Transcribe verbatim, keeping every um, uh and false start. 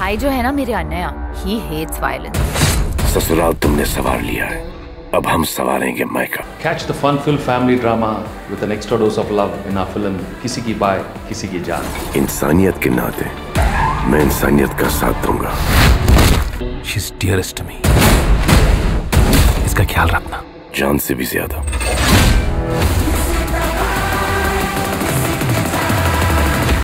भाई जो है ना मेरे अनया, he hates violence। ससुराल तुमने सवार लिया है, अब हम सवारेंगे मायका। Catch the fun-filled family drama with an extra dose of love in our film किसी की बाय किसी की जान। इंसानियत के नाते मैं इंसानियत का साथ दूंगा। She's dearest to me। इसका ख्याल रखना। जान से भी ज्यादा।